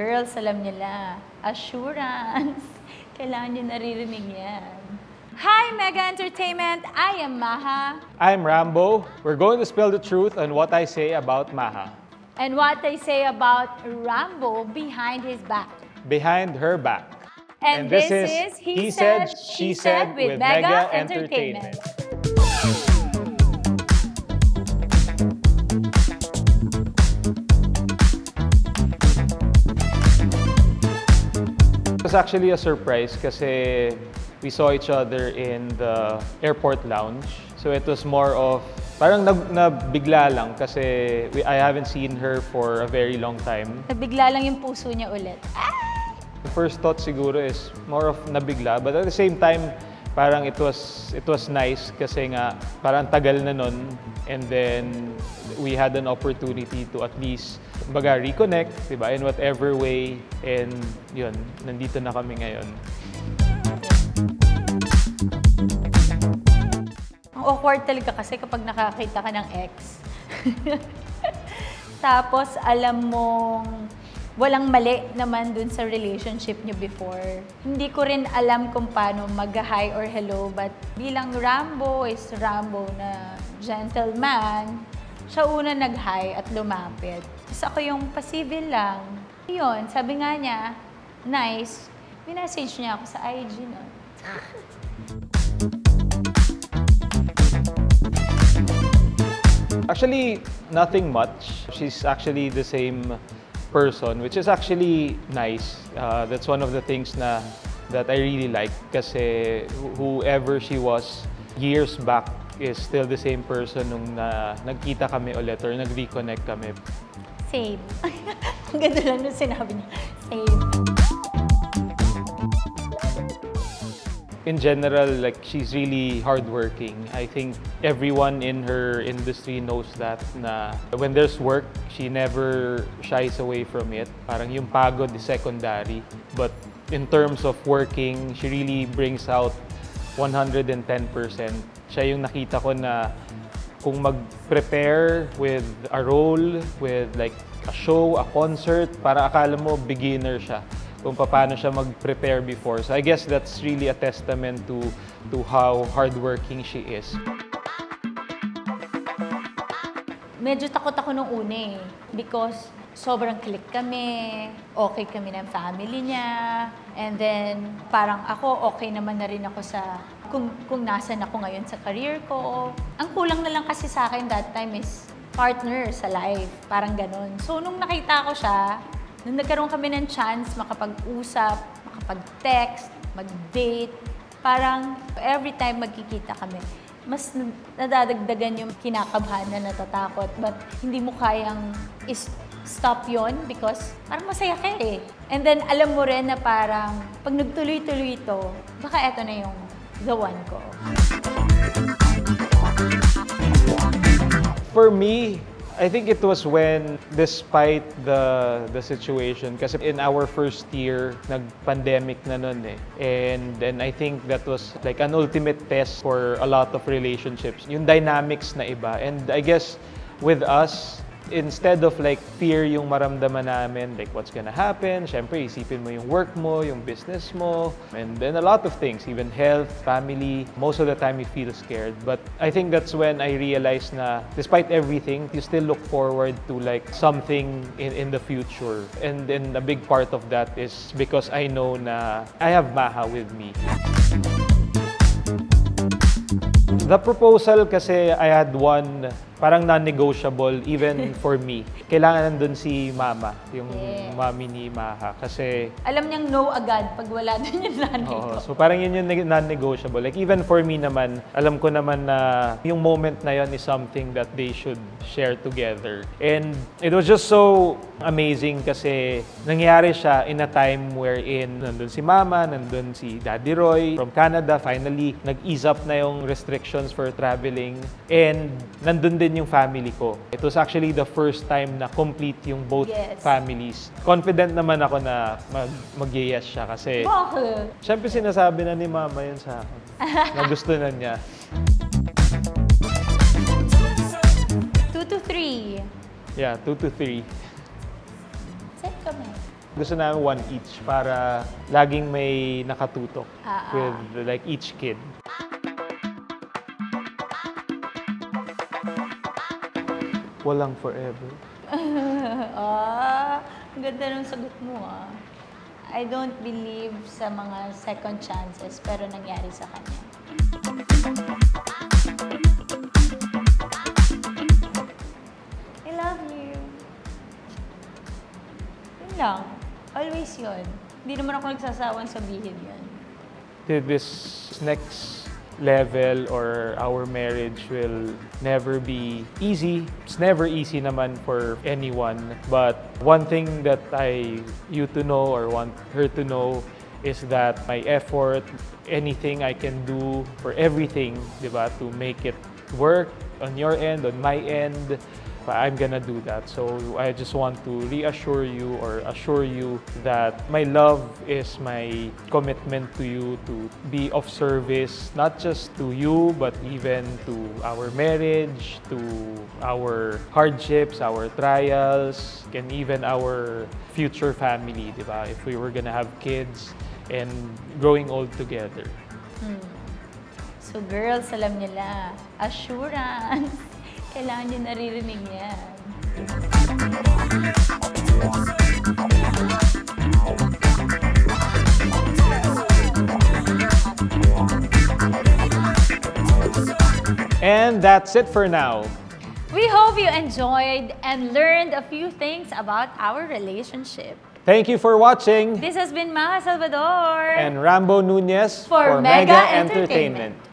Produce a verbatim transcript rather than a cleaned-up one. Girls, alam nila, assurance. Kailangan nyo naririnig yan. Hi, MEGA Entertainment. I am Maja. I'm Rambo. We're going to spill the truth on what I say about Maja. And what I say about Rambo behind his back. Behind her back. And, and this, this is He Said, said She Said with, with MEGA Entertainment. Entertainment. It was actually a surprise kasi we saw each other in the airport lounge. So it was more of parang nabigla lang kasi we, I haven't seen her for a very long time. Nabigla lang yung puso niya ulit. Ah! The first thought siguro is more of nabigla, but at the same time parang it was it was nice kasi nga parang tagal na nun, and then we had an opportunity to at least baga reconnect, diba, in whatever way, and yun, nandito na kami ngayon. Ang awkward talaga kasi kapag nakakita ka ng ex. Tapos alam mong walang mali naman dun sa relationship niyo before. Hindi ko rin alam kung paano mag-hi or hello, but bilang Rambo is Rambo na gentleman, siya una nag-hi at lumapit. Tapos ako yung pasibin lang. Yun, sabi nga niya, nice. Minessage niya ako sa I G nun. Actually, nothing much. She's actually the same person, which is actually nice. Uh, that's one of the things na that I really like kasi whoever she was years back is still the same person nung na, nagkita kami ulit or nag-reconnect kami. Same. Ang ganda lang nung sinabi niya. Same. In general, like, she's really hardworking. I think everyone in her industry knows that na when there's work, she never shies away from it. Parang yung pagod is secondary. But in terms of working, she really brings out one hundred ten percent. Siya yung nakita ko na kung mag-prepare with a role, with like a show, a concert, para akala mo beginner siya kung paano siya mag-prepare before. So I guess that's really a testament to to how hardworking she is. Medyo takot ako nung una eh, because sobrang click kami, okay kami ng family niya, and then parang ako okay naman na rin ako sa kung, kung nasan ako ngayon sa career ko. Ang kulang na lang kasi sa akin that time is partner sa life, parang ganun. So nung nakita ko siya, nung nagkaroon kami ng chance makapag-usap, makapag-text, mag-date, parang every time magkikita kami, mas nadadagdagan yung kinakabahan na natatakot, but hindi mo kayang stop yon because parang masaya ka eh. And then alam mo rin na parang pag nagtuloy-tuloy ito, baka eto na yung the one ko. For me, I think it was when, despite the the situation, kasi in our first year, nag-pandemic na nun eh. And then I think that was like an ultimate test for a lot of relationships. Yung dynamics na iba. And I guess with us, instead of like fear yung maramdaman namin, like what's gonna happen, syempre isipin mo yung work mo, yung business mo, and then a lot of things, even health, family. Most of the time you feel scared. But I think that's when I realized na despite everything, you still look forward to like something in, in the future. And then a big part of that is because I know na I have Maja with me. The proposal kasi I had one parang non-negotiable even for me. Kailangan nandun si Mama, yung yeah. Mami ni Maja. Kasi alam niyang no agad pag wala dun yung nanay ko. So parang yun yung non-negotiable. Like even for me naman, alam ko naman na yung moment na yun is something that they should share together. And it was just so amazing kasi nangyari siya in a time wherein nandun si Mama, nandun si Daddy Roy from Canada. Finally, nag-ease up na yung restrictions for traveling, and nandun din yung family ko. It was actually the first time na complete yung both yes. families. Confident naman ako na mag-yes siya kasi bakit? Siyempre sinasabi na ni Mama yun sa akin na gusto na niya. two to three. Yeah, two to three. Set kami. Gusto namin one each para laging may nakatutok uh-huh. with like each kid. Walang forever. Ah, oh, ganda ng sagot mo ah. I don't believe sa mga second chances pero nangyari sa kanya. I love you. Yun lang. Always yun. Hindi naman ako nagsasawang sabihin yun. Did this next level or our marriage will never be easy. It's never easy naman for anyone. But one thing that I you to know or want her to know is that my effort, anything I can do for everything, diba, to make it work on your end, on my end, I'm gonna do that. So I just want to reassure you or assure you that my love is my commitment to you to be of service, not just to you, but even to our marriage, to our hardships, our trials, and even our future family, diba? If we were gonna have kids and growing old together. Hmm. So girls, alam nila, assurance. Kailangan niyo naririnig niya. And that's it for now. We hope you enjoyed and learned a few things about our relationship. Thank you for watching. This has been Maja Salvador and Rambo Nuñez for, for MEGA Entertainment. Entertainment.